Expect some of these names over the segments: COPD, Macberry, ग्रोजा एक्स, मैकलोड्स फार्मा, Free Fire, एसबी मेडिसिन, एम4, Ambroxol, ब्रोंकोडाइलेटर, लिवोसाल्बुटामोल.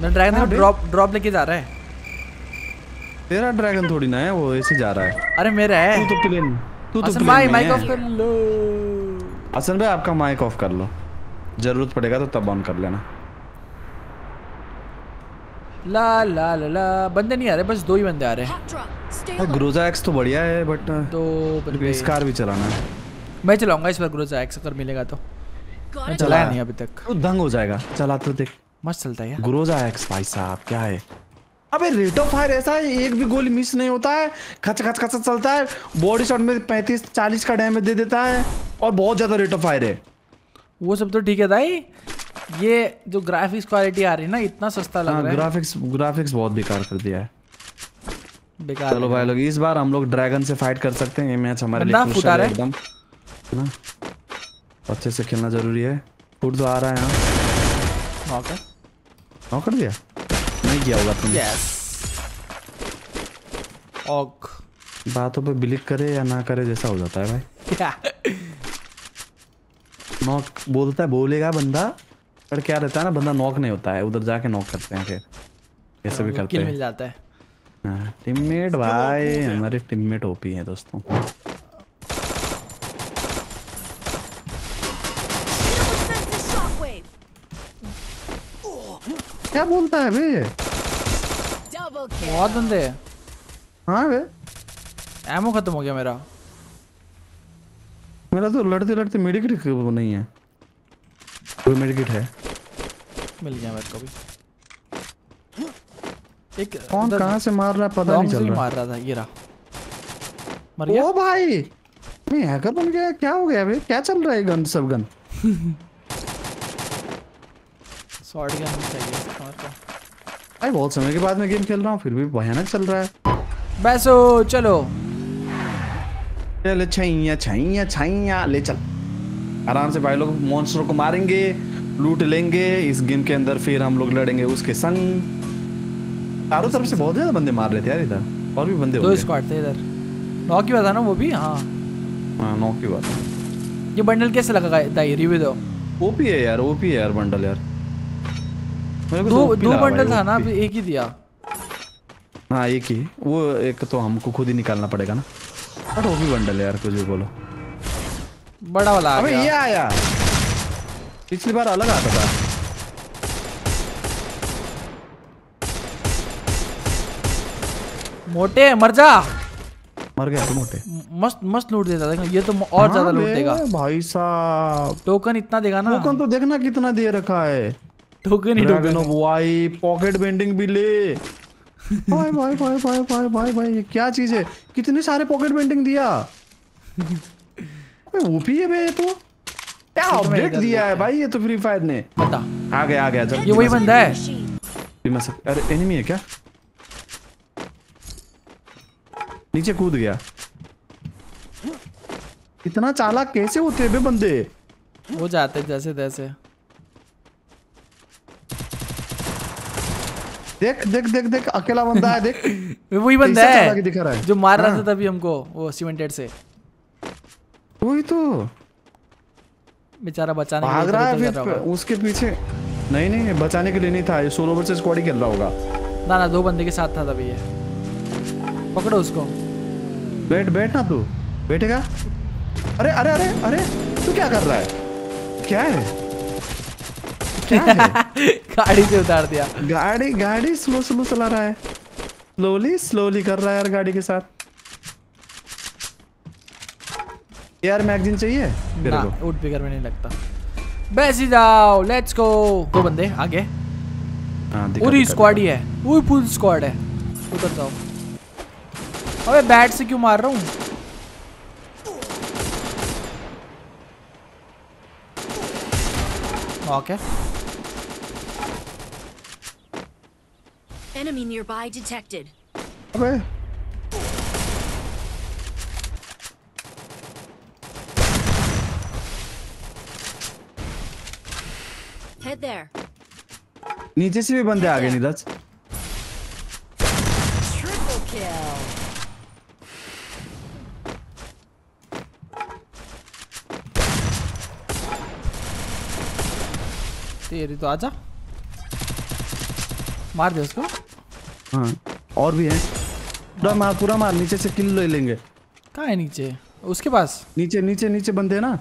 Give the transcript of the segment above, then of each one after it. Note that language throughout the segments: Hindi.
मैं ड्रैगन ड्रॉप लेके जा रहा है। तेरा ड्रैगन थोड़ी ना है, वो ऐसे जा रहा है। अरे मेरा है। तू तो हसन भाई माइक ऑफ कर लो। हसन भाई आपका माइक ऑफ कर लो, जरूरत पड़ेगा तो तब ऑन कर लेना। ला ला ला ला, बंदे नहीं आ रहे, बस दो ही बंदे आ रहे हैं। ग्रोजा एक्स तो बढ़िया है बट दो स्कार भी चलाना है। मैं चलाऊंगा इस बार ग्रोजा एक्स, अगर मिलेगा तो। मैं चलाया नहीं अभी तक। तो दंग हो जाएगा, चला तो देख। मस्त चलता है यार ग्रोजा एक्स भाई साहब, क्या है। अबे रेट ऑफ फायर ऐसा है, एक भी गोली मिस नहीं होता है, खच खच खच चलता है, बॉडी शॉट में 35-40 का डैमेज दे देता है और बहुत ज्यादा रेट ऑफ फायर है। वो सब तो ठीक है भाई, ये जो ग्राफिक्स क्वालिटी आ रही है ना, इतना सस्ता लग रहा है। ग्राफिक्स बहुत बेकार कर दिया है। बेकार। चलो भाई लोग, इस बार हम लोग ड्रैगन से फाइट कर सकते हैं, ये मैच हमारे लिए क्रूशियल है एकदम, है ना। अच्छे से खेलना जरूरी है। फुट तो आ रहा है ना, नॉक कर दिया, नहीं किया होगा तुमने। यस। ऑक बातों पे बिलीव करे या ना करे जैसा हो जाता है भाई। नॉक बोलता है, बोलेगा बंदा, पर क्या रहता है ना, बंदा नॉक नहीं होता है, उधर जाके नॉक करते हैं, फिर ऐसे भी करते हैं, किल मिल जाता है। हां टीममेट भाई, हमारे टीममेट ओपी हैं दोस्तों। क्या बोलता है बे, बहुत बंदे हैं। हां बे एमो खत्म हो गया मेरा। मेरा तो लड़ते लड़ते मेडिकिट नहीं है, कोई मेडिकिट है। मिल गया मेरे को भी। एक कौन कहां से मार रहा है पता नहीं चल रहा। मार रहा था, ये रहा, मर गया। ओ भाई मैं हैकर बन गया, क्या हो गया बे, क्या चल रहा है। गन सब गन शॉट गन चाहिए इसको। भाई बहुत समय के बाद मैं गेम खेल रहा हूं, फिर भी भयानक चल रहा है। बैसो चलो ले, छैया छैया छैया ले चल। आराम से भाई लोग मॉन्स्टर को मारेंगे, लूट लेंगे इस गेम के अंदर, फिर हम लोग लड़ेंगे उसके संग। चारों तरफ से बहुत ज्यादा बंदे मार रहे थे यार, इधर और भी बंदे हो गए, दो स्क्वाड थे इधर। नॉक की बात है ना, वो भी हां नॉक की बात है। ये बंडल कैसे लगा भाई, रिव्यू दो। ओपी है यार, ओपी है यार बंडल यार। दो बंडल था ना, एक ही दिया। हां एक ही, वो एक तो हमको खुद ही निकालना पड़ेगा ना। अरे वो भी बंडल यार, कुछ भी बोलो, बड़ा वाला आ गया। अबे ये आया, पिछली बार अलग आता था। मोटे मर जा, मर गया तो मोटे। मस्त मस्त लूट देता था ये तो, और ज्यादा लूट देगा भाई साहब। टोकन इतना देगा ना, टोकन तो देखना कितना दे रखा है। टोकन ही टोकन भाई, पॉकेट बेंडिंग भी ले भाई भाई भाई भाई भाई भाई भाई, ये क्या चीज है, कितने सारे पॉकेट पेंटिंग दिया। ओपी है बे, तो क्या अपडेट दिया है भाई ये तो फ्री फायर ने। पता आ गया, आ गया जब, ये वही बंदा है। अरे एनिमी है क्या, नीचे कूद गया। इतना चालाक कैसे होते हैं बे बंदे, वो जाते जैसे तैसे। देख देख देख देख, अकेला बंदा है, देख वही बंदा है दिखा रहा है जो मार रहा था तभी हमको, वो सीमेंटेड से। वही तो बेचारा बचाने भाग रहा है, फिर उसके पीछे। नहीं नहीं बचाने के लिए नहीं था, ये सोलो वर्सेस स्क्वाड ही खेल रहा होगा ना। ना दो बंदे के साथ था तभी ये। पकड़ो उसको, बैठ बैठ ना, तू बैठेगा। अरे अरे अरे अरे तू क्या कर रहा है, क्या है गाड़ी से उतार दिया। गाड़ी स्लो स्लो चला रहा है, स्लोली कर रहा है यार गाड़ी के साथ। यार मैगजीन चाहिए ना, उठ फिकर में नहीं लगता। बैसी जाओ, लेट्स गो। दो बंदे आगे, पूरी स्क्वाड ही है, पूरी फुल स्क्वाड है। उतर जाओ। अबे बैट से क्यों मार रहा हूँ। Okay Enemy nearby detected. अबे Head there. नीचे से भी बंदे आ गए नीरज। Triple kill. तेरी तो आजा। मार दे उसको। हाँ और भी है, पूरा मार, नीचे से किल ले लेंगे। कहाँ है नीचे? उसके पास नीचे नीचे नीचे बंदे ना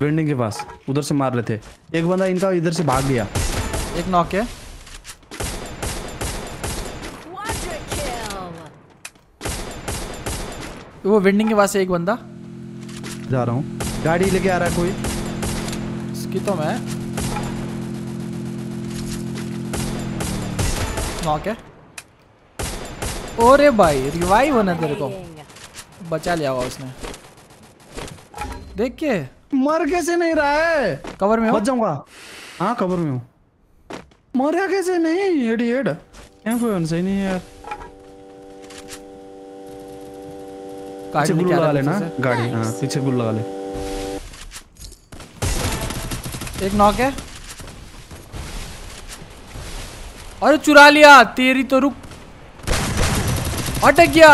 बिल्डिंग के पास, उधर से मार लेते। एक बंदा इनका इधर से भाग गया, एक नॉक है। वो बिल्डिंग के पास एक बंदा, जा रहा हूँ गाड़ी लेके आ रहा है कोई इसकी, तो मैं नॉक है। ओरे भाई रिवाइव होना तेरे को, बचा लिया हुआ उसने। देख के मर कैसे नहीं रहा है? कवर में बच जाऊंगा। हाँ कवर में हूँ, मरा कैसे नहीं? हेड हेड सही नहीं है यार। पीछे गुल्लू लगा लेना गाड़ी। हाँ पीछे गुल्लू लगा ले। एक नॉक है। अरे चुरा लिया तेरी तो, रुक अटक गया।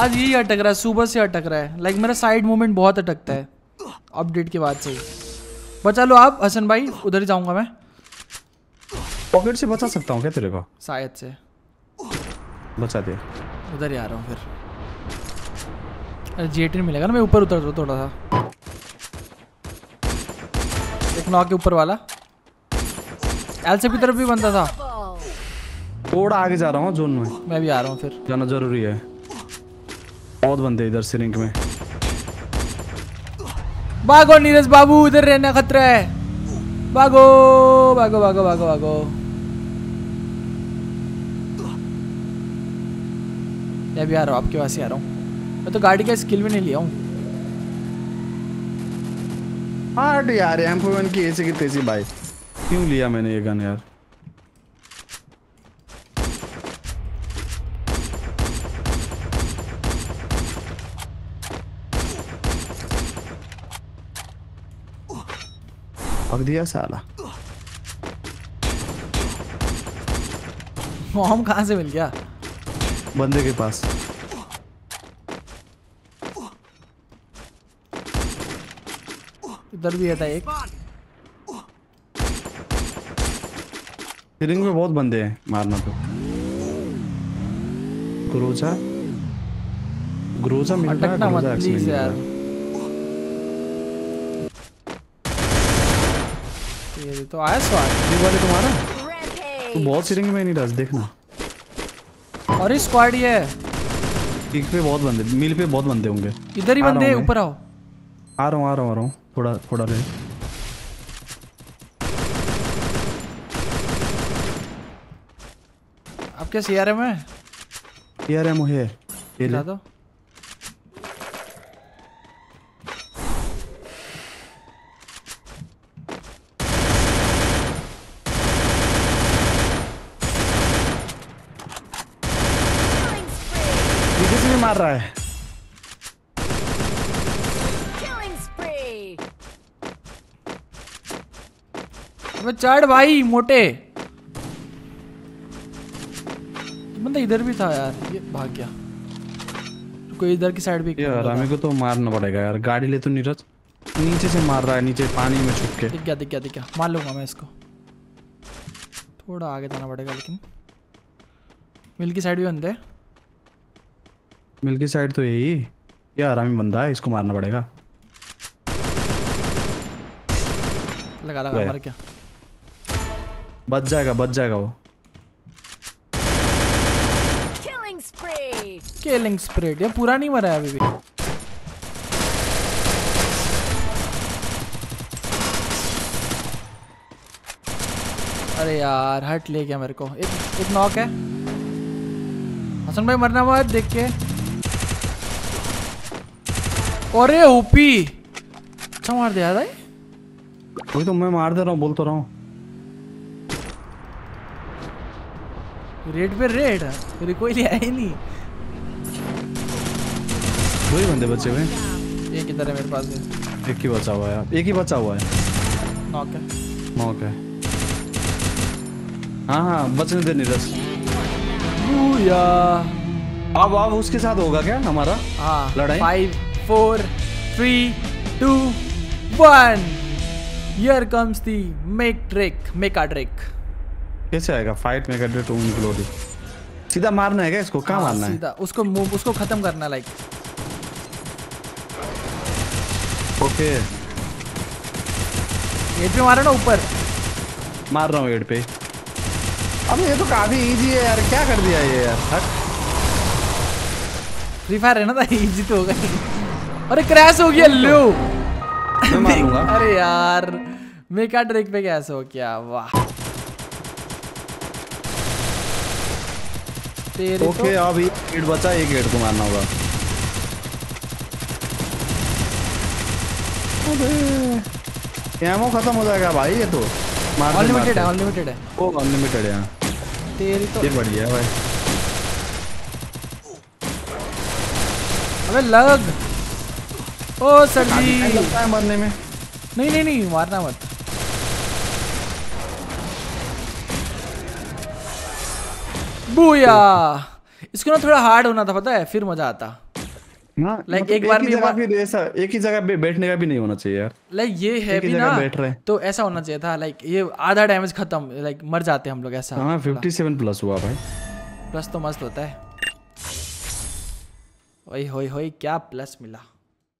आज यही अटक रहा है, सुबह से अटक रहा है। लाइक मेरा साइड मूवमेंट बहुत अटकता है अपडेट के बाद से ही। बचा लो आप हसन भाई, उधर ही जाऊंगा मैं। पॉकेट से बचा सकता हूँ क्या तेरे को? शायद से बचा दे, उधर ही आ रहा हूँ फिर। अरे जेटी मिलेगा ना, मैं ऊपर उतर रहा हूँ थोड़ा सा। एक नॉक के ऊपर वाला एलसीपी की तरफ भी बनता था। थोड़ा आगे जा रहा हूँ जोन में, मैं भी आ रहा हूँ फिर, जाना जरूरी है। बहुत बंदे इधर से रिंक में। भागो नीरज बाबू, इधर रहना खतरा है। भागो भागो भागो भागो भागो। मैं भी आ रहा हूँ आपके पास ही आ रहा हूँ। मैं तो गाड़ी का स्किल भी नहीं लिया हूँ। हार्ड यार एम4 की ऐसी की तैसी भाई, क्यों लिया मैंने ये गन यार। दिया साला। मॉम कहां से मिल गया? बंदे के पास। इधर भी था एक। रिंग में बहुत बंदे हैं, मारना तो। ग्रोजा ग्रोजा मिलना मत प्लीज यार। ये तो आया स्वाद वाले तुम्हारा, तो बहुत सिरिंग में नहीं डाल देखना। और इस स्क्वाड ये ठीक पे बहुत बंदे, मिल पे बहुत बंदे होंगे। इधर ही बंदे, ऊपर आओ। आ रहा हूँ आ रहा हूँ आ रहा हूँ, थोड़ा थोड़ा रहे। आप क्या सीआरएम है? सीआरएम है ये ला दो। मार रहा है चढ़ भाई मोटे। मतलब इधर भी था यार, ये भाग गया। कोई इधर की साइड भी यार, हमें को तो मारना पड़ेगा यार। गाड़ी ले तो नीरज, नीचे से मार रहा है, नीचे पानी में छुप के। दिख गया मार लूंगा मैं इसको। थोड़ा आगे जाना पड़ेगा लेकिन। मिल की साइड भी बंदे, मिल की साइड तो यही। ये आरामी बंदा है, इसको मारना पड़ेगा। लगा लगा मार, क्या बच जाएगा? बच जाएगा वो। किलिंग स्प्रेड ये पूरा नहीं मरा है अभी भी। अरे यार हट ले गया मेरे को। एक नॉक है। हसन भाई मरना मत देख के। अरे ओपी अच्छा मार दिया भाई। वही तो मैं मार दे रहा हूँ, बोल तो रहा हूँ। रेड पे रेड, रिकॉइल आया ही नहीं। दो ही बंदे बचे हुए हैं। एक इधर है मेरे पास है। एक ही बचा हुआ है, एक ही बचा हुआ है। नॉक है नॉक है। हाँ हाँ बचने दे नीरज। अब उसके साथ होगा क्या हमारा? हाँ लड़ाई। 5, 4, 3, 2, 1 Here comes the make trick, make a trick। कैसे आएगा फाइट में? कर टू ग्लोरी सीधा मारना है क्या इसको? कहाँ मारना है? सीधा उसको मूव, उसको खत्म करना लाइक। ओके एड पे मारा ना, ऊपर मार रहा हूँ एड पे। अब ये तो काफी इजी है यार, क्या कर दिया ये यार। हट फ्री फायर है ना, था इजी तो हो गई। अरे क्रैश हो गया लो, मैं मारूंगा। अरे यार मैं क्या ट्रिक पे क्रैश हो गया। वाह तेरे ओके। अब एक एड बचा, एक एड को मारना होगा। एमो खत्म हो जाएगा भाई ये तो। अनलिमिटेड है, अनलिमिटेड है, वो अनलिमिटेड है। तेरी तो ये बढ़िया है भाई। अबे लग ओ सर जी, लगता है मरने में। नहीं नहीं नहीं मारना मत। बूया इसको ना थोड़ा हार्ड होना था पता है, फिर मजा आता। लाइक एक बार भी ऐसा एक ही जगह पे बैठने का भी नहीं होना चाहिए यार। लाइक ये है भी ना बैठ रहे तो ऐसा होना चाहिए था। लाइक ये आधा डैमेज खत्म, लाइक मर जाते हम लोग ऐसा। हाँ 57 प्लस हुआ भाई, प्लस तो मस्त होता है। ओए होए होए क्या प्लस मिला।